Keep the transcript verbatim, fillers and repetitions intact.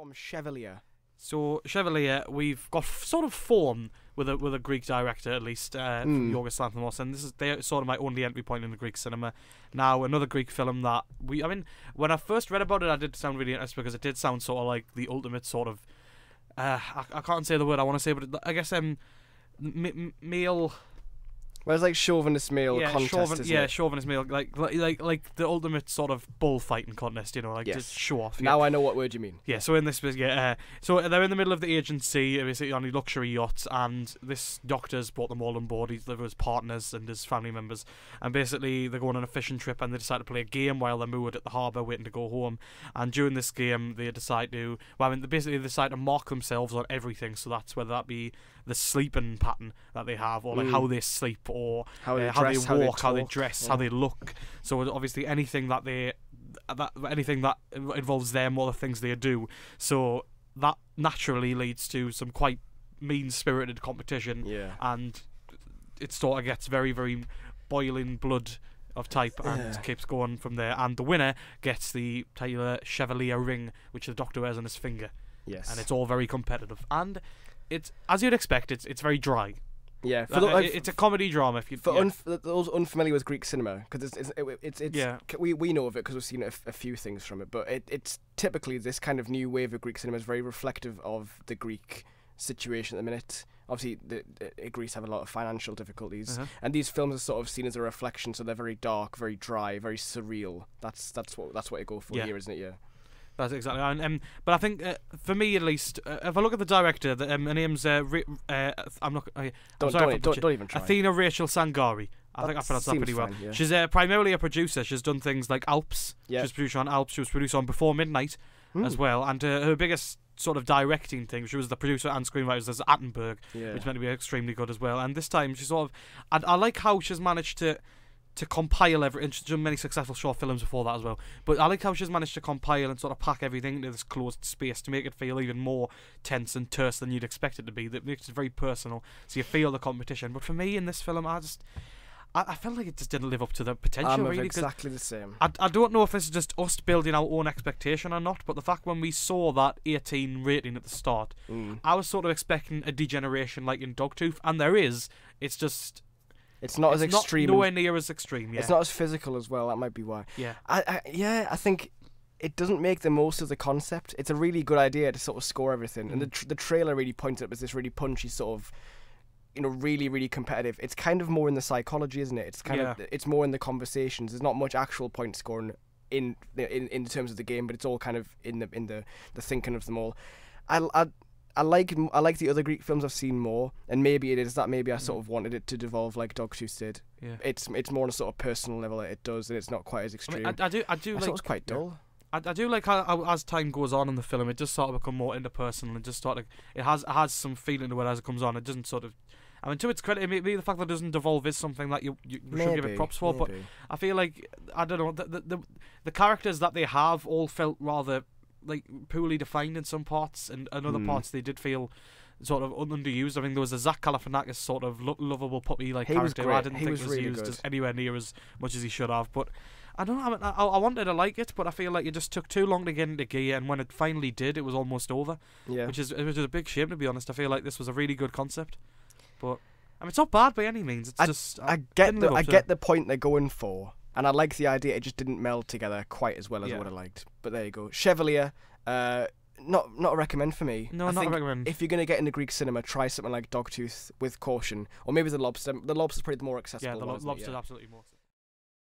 from Chevalier. So Chevalier, we've got f sort of form with a with a Greek director at least, uh, mm. Yorgos Lanthimos, and this is they're sort of my only entry point in the Greek cinema. Now another Greek film that we, I mean, when I first read about it, I did sound really interested because it did sound sort of like the ultimate sort of, uh, I, I can't say the word I want to say, but it, I guess um, m male. Well, it's like chauvinist male yeah, contest, chauvin isn't Yeah, it? chauvinist male, like, like like like the ultimate sort of bullfighting contest, you know, like yes. just show off. Now yeah. I know what word you mean. Yeah, so in this, yeah, uh, so they're in the middle of the agency, basically on a luxury yacht, and this doctor's brought them all on board. He's living with his partners and his family members, and basically they're going on a fishing trip, and they decide to play a game while they're moored at the harbour waiting to go home. And during this game, they decide to, well, I mean, they basically decide to mark themselves on everything. So that's whether that be the sleeping pattern that they have, or like mm. how they sleep, or how they, uh, dress, how they walk, how they, how they dress, yeah. how they look. So obviously anything that they, that anything that involves them or the things they do. So that naturally leads to some quite mean-spirited competition. Yeah. And it sort of gets very, very boiling blood of type and yeah. keeps going from there. And the winner gets the Taylor Chevalier ring, which the doctor wears on his finger. Yes. And it's all very competitive. And it's, as you'd expect, it's it's very dry. Yeah, for the, like, it's a comedy drama. If you for yeah. unf those unfamiliar with Greek cinema, because it's it's, it's, it's yeah. we we know of it because we've seen a, f a few things from it, but it, it's typically this kind of new wave of Greek cinema is very reflective of the Greek situation at the minute. Obviously, the, the, Greece have a lot of financial difficulties, uh-huh. and these films are sort of seen as a reflection. So they're very dark, very dry, very surreal. That's that's what that's what it go for yeah. here, isn't it? Yeah. That's exactly, and um, but I think uh, for me at least, uh, if I look at the director, the, um, her name's uh, uh, I'm not. Uh, I'm don't, sorry, don't, don't, don't even try. Athina Rachel Tsangari. I that think I pronounced that pretty fine, well. Yeah. She's uh, primarily a producer. She's done things like Alps. Yep. She was produced on Alps. She was produced on Before Midnight mm. as well. And uh, her biggest sort of directing thing, she was the producer and screenwriter as Attenberg, yeah. which meant to be extremely good as well. And this time, she sort of, I, I like how she's managed to. to compile every, and she's done many successful short films before that as well, but I like how she's managed to compile and sort of pack everything into this closed space to make it feel even more tense and terse than you'd expect it to be. That makes it very personal, so you feel the competition. But for me in this film, I just I, I felt like it just didn't live up to the potential. I'm really, exactly the same. I, I don't know if it's just us building our own expectation or not, but the fact when we saw that eighteen rating at the start, mm. I was sort of expecting a degeneration like in Dogtooth, and there is. It's just It's not it's as extreme. Not nowhere near as extreme. Yeah. It's not as physical as well. That might be why. Yeah. I, I yeah. I think it doesn't make the most of the concept. It's a really good idea to sort of score everything, mm. and the tr the trailer really points it up as this really punchy sort of, you know, really really competitive. It's kind of more in the psychology, isn't it? It's kind yeah. of it's more in the conversations. There's not much actual point scoring in in in terms of the game, but it's all kind of in the in the the thinking of them all. I. I I like I like the other Greek films I've seen more, and maybe it is that maybe I sort of wanted it to devolve like Dogtooth did. Yeah. It's it's more on a sort of personal level that it does, and it's not quite as extreme. I, mean, I, I do I do I like, it was quite dull. I, I do like how, how as time goes on in the film, it does sort of become more interpersonal and just start like it has it has some feeling to it as it comes on. It doesn't sort of. I mean, to its credit, maybe the fact that it doesn't devolve is something that you, you maybe, should give it props for. Maybe. But I feel like I don't know the the, the the characters that they have all felt rather. Like poorly defined in some parts, and in other mm. parts they did feel sort of underused. I mean, there was a Zach Galifianakis sort of lo lovable puppy like he character. Was I didn't he think was, was really used as anywhere near as much as he should have. But I don't know. I, mean, I, I wanted to like it, but I feel like it just took too long to get into gear, and when it finally did, it was almost over. Yeah, which is which is a big shame, to be honest. I feel like this was a really good concept, but I mean, it's not bad by any means. It's I, just I, I get the, I get the point they're going for. And I like the idea, it just didn't meld together quite as well as yeah. I would have liked. But there you go. Chevalier, uh, not not a recommend for me. No, I not think a recommend. If you're going to get into Greek cinema, try something like Dogtooth with caution. Or maybe The Lobster. The Lobster's probably the more accessible. Yeah, The one, lo Lobster's yeah. absolutely more accessible.